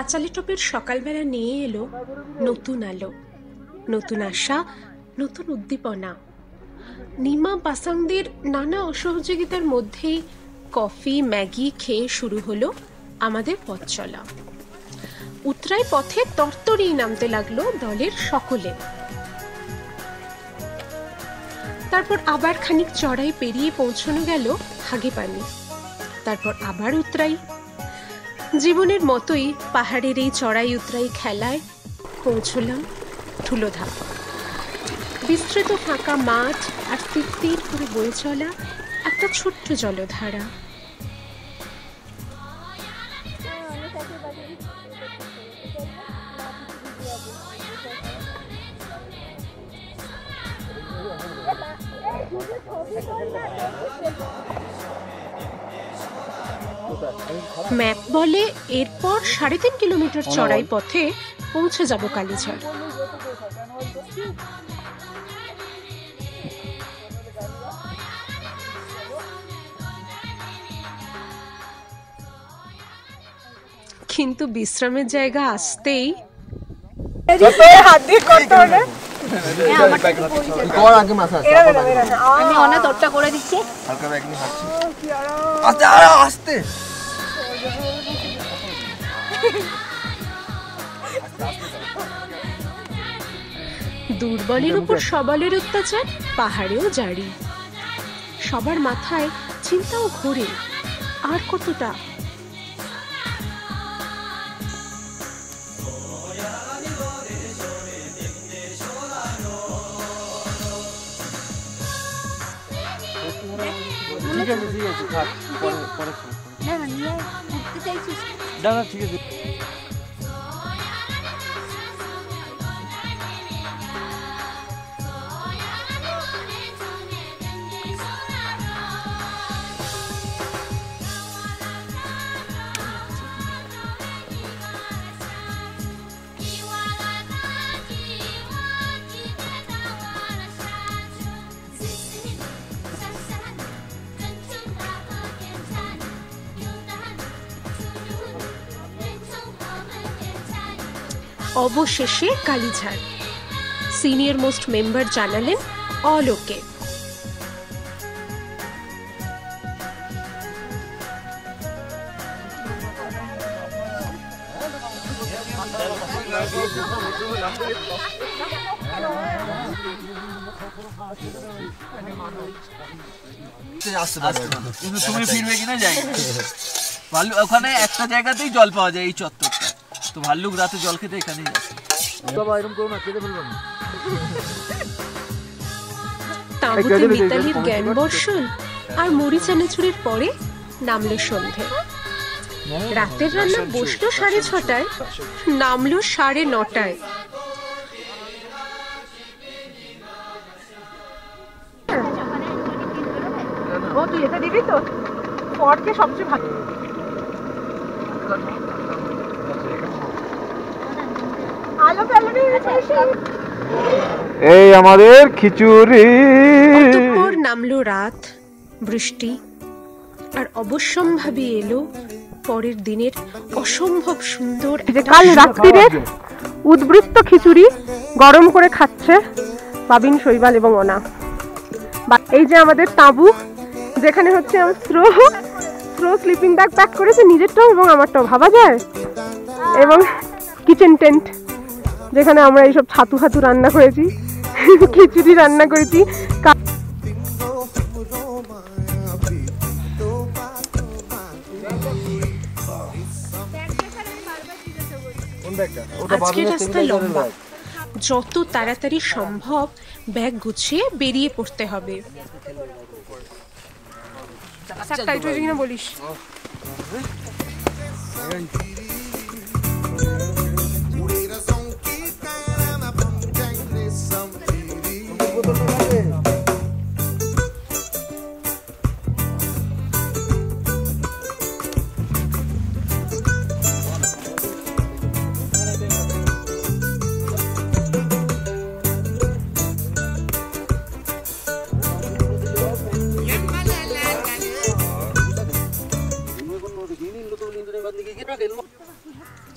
আচালি টপের সকালবেলা নিয়ে এলো নতুন আলো, নতুন আশা, নতুন উদ্দীপনা। নিমা বাসাংদের নানা অসহযোগিতার মধ্যেই কফি ম্যাগি খেয়ে শুরু হলো আমাদের পথ চলা। উত্রাই পথে তরতরেই নামতে লাগলো দলের সকলে। তারপর আবার খানিক চড়াই পেরিয়ে পৌঁছানো গেল হাগেপানি, তারপর আবার উত্রাই। জীবনের মতোই পাহাড়ের এই চড়াই উত্রাই খেলায় পৌঁছলাম ধুলোধাপা। বিস্তৃত ফাঁকা মাঠ আর তীর করে বয়ে চলা একটা ছোট্ট জলধারা। ম্যাপ বলে এরপর 3.5 কিলোমিটার চড়াই পথে পৌঁছে যাব কালীঝড়। কিন্তু বিশ্রামের জায়গা আসতেই হাত দিয়ে করতে হবে। দুর্বলের উপর সবলের অত্যাচার পাহাড়েও জারি। সবার মাথায় চিন্তাও ঘুরে আর কতটা। অবশেষে কালীঝাড়। সিনিয়র মোস্ট মেম্বার জানালেন অল ওকে। তুমি ফিরবে কিনা যাই, ওখানে একটা জায়গাতেই জল পাওয়া যায় এই চত্বরটা। তো ভাল্লুক রাতে জল খেতে এখানেই আসে। তাঁবুতে মিতালির জ্ঞান বর্ষণ আর মুড়ি চানাচুরের পরে নামলো সন্ধে। রাতের রান্না বসলো 6:30, নামলো 9:30। তুই এটা দিবি তো পরকে সবচেয়ে ভালো। এই আমাদের খিচুড়ি। অতঃপর নামলো রাত, বৃষ্টি, আর অবশ্যম্ভাবী এলো পরের দিনের অসম্ভব সুন্দর। কাল রাত্রির উদ্বৃত্ত খিচুড়ি গরম করে খাচ্ছে পাবিন, শৈবাল এবং অনা। এই যে আমাদের তাঁবু, যেখানে হচ্ছে আমি স্লো স্লিপিং ব্যাগ প্যাক করেছি, নিজেরটাও এবং আমারটাও ভাবা যায়, এবং কিচেন টেন্ট, যেখানে আমরা এইসব ছাতু হাতু রান্না করেছি, খিচুড়ি রান্না করেছি। আজকের রাস্তা লম্বা, যত তাড়াতাড়ি সম্ভব ব্যাগ গুছিয়ে বেরিয়ে পড়তে হবে। বলিস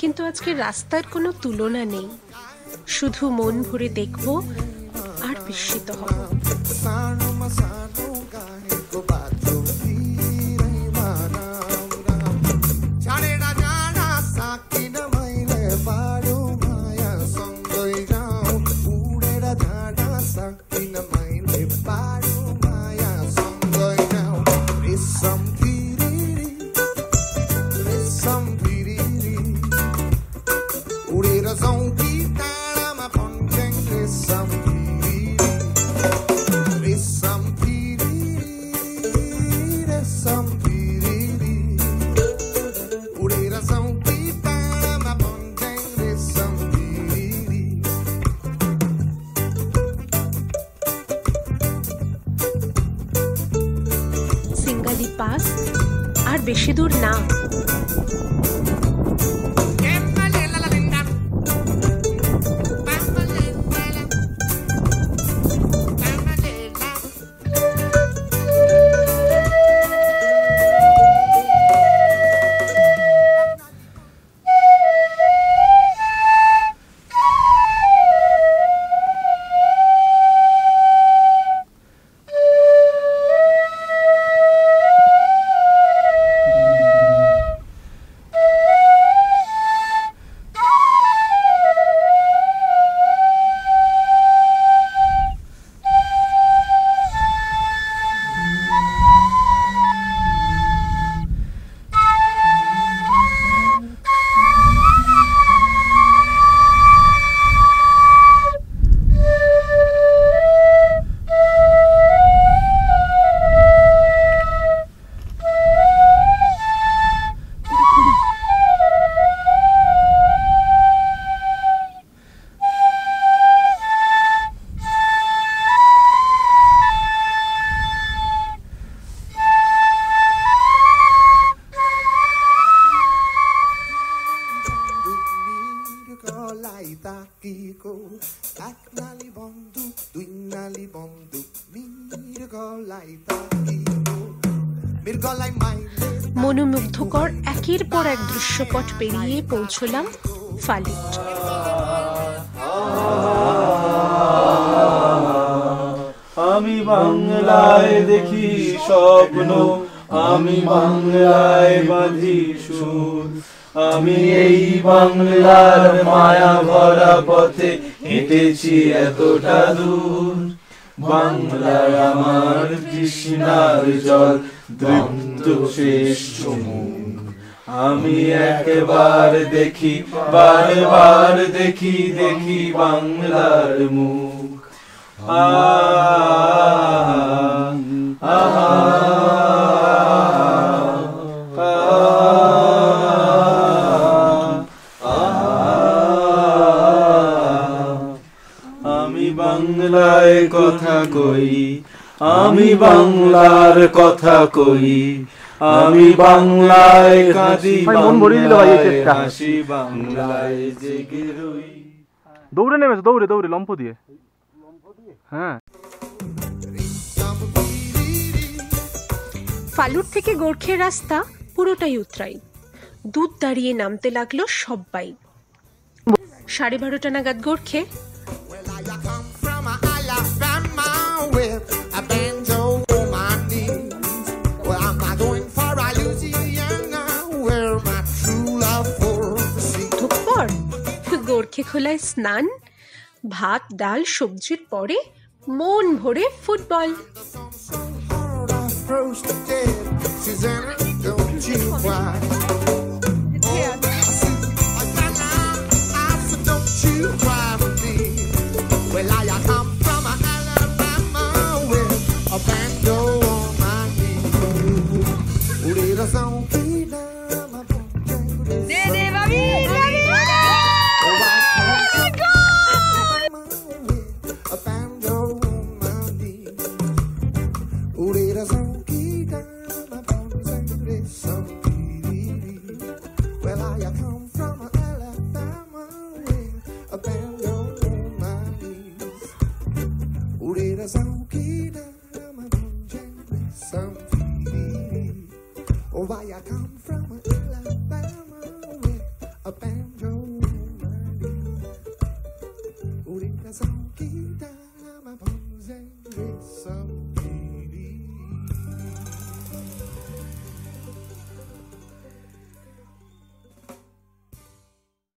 কিন্তু আজকে রাস্তার কোনো তুলনা নেই শুধু মন ভরে দেখব আর বিস্মিত হব पास और बेशी दूर ना মনোমুগ্ধকর একের পর এক দৃশ্যপট পেরিয়ে পৌঁছলাম ফালিট আমি বাংলায় দেখি স্বপ্ন আমি বাংলায় বাঁধি সুর আমি এই বাংলার মায়া ভরা পথে হেঁটেছি এতটা দূর বাংলার আমার তৃষ্ণার জল দন্ত শেষ চুমুন আমি একবার দেখি বারবার দেখি দেখি বাংলার মুখ दौड़ने में दौड़े दौड़े लम्पो दिए हाँ फालुट থেকে গোর্খের রাস্তা পুরোটাই উতরাই दूध দাঁড়িয়ে নামতে লাগলো সবাই 12:30 নাগাদ গোর্খে गोर्खे खोलाय स्नान भात डाल सब्जिर परे मन भरे फुटबल came through.